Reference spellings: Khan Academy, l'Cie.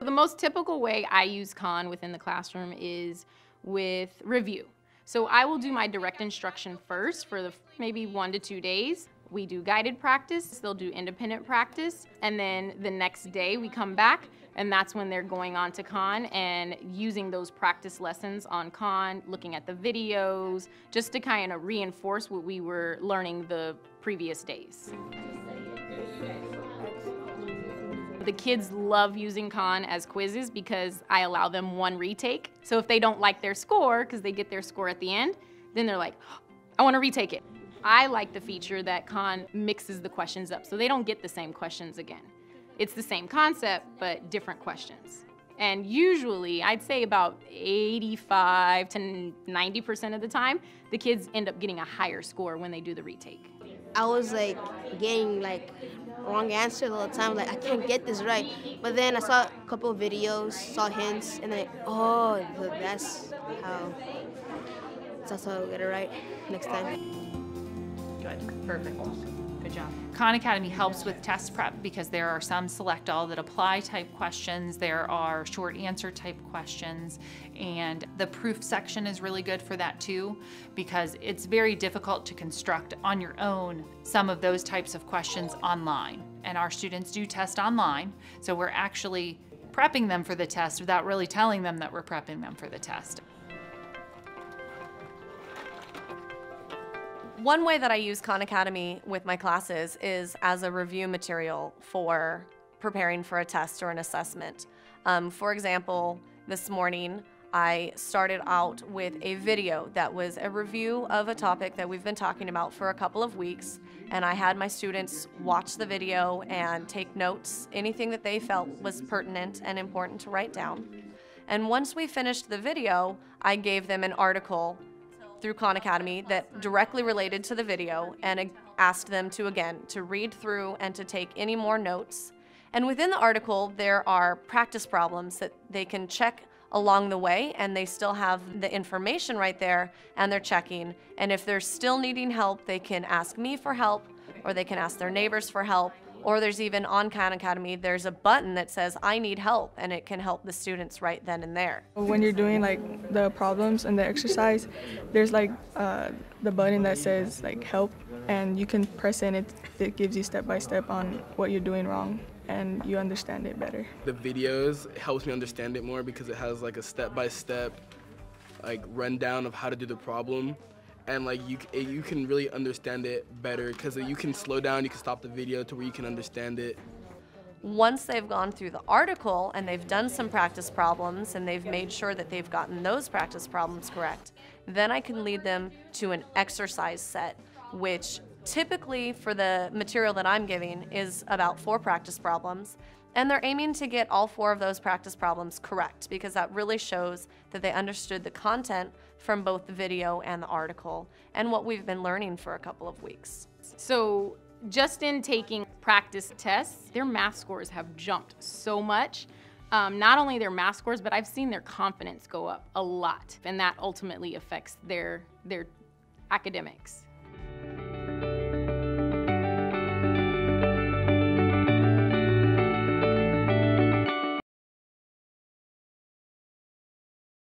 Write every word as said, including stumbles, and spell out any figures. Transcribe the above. The most typical way I use Khan within the classroom is with review. So I will do my direct instruction first for the maybe one to two days. We do guided practice, they'll do independent practice, and then the next day we come back, and that's when they're going on to Khan and using those practice lessons on Khan, looking at the videos, just to kind of reinforce what we were learning the previous days. The kids love using Khan as quizzes because I allow them one retake. So if they don't like their score, because they get their score at the end, then they're like, oh, I want to retake it. I like the feature that Khan mixes the questions up so they don't get the same questions again. It's the same concept, but different questions. And usually, I'd say about eighty-five to ninety percent of the time, the kids end up getting a higher score when they do the retake. I was like getting like wrong answers all the time, like I can't get this right. But then I saw a couple of videos, saw hints, and then oh, that's how that's how I'll get it right next time. Good, perfect, good job. Khan Academy helps with test prep because there are some select all that apply type questions, there are short answer type questions, and the proof section is really good for that too, because it's very difficult to construct on your own some of those types of questions online. And our students do test online, so we're actually prepping them for the test without really telling them that we're prepping them for the test. One way that I use Khan Academy with my classes is as a review material for preparing for a test or an assessment. Um, for example, this morning I started out with a video that was a review of a topic that we've been talking about for a couple of weeks, and I had my students watch the video and take notes, anything that they felt was pertinent and important to write down. And once we finished the video, I gave them an article through Khan Academy that directly related to the video, and asked them to, again, to read through and to take any more notes. And within the article, there are practice problems that they can check along the way, and they still have the information right there, and they're checking. And if they're still needing help, they can ask me for help, or they can ask their neighbors for help, or there's even on Khan Academy, there's a button that says, I need help, and it can help the students right then and there. When you're doing like the problems and the exercise, there's like uh, the button that says like help, and you can press in, it, it gives you step by step on what you're doing wrong, and you understand it better. The videos helps me understand it more because it has like a step by step like rundown of how to do the problem. And like you, you can really understand it better because you can slow down, you can stop the video to where you can understand it. Once they've gone through the article and they've done some practice problems and they've made sure that they've gotten those practice problems correct, then I can lead them to an exercise set, which typically for the material that I'm giving is about four practice problems. And they're aiming to get all four of those practice problems correct because that really shows that they understood the content from both the video and the article and what we've been learning for a couple of weeks. So just in taking practice tests, their math scores have jumped so much. Um, not only their math scores, but I've seen their confidence go up a lot, and that ultimately affects their, their academics.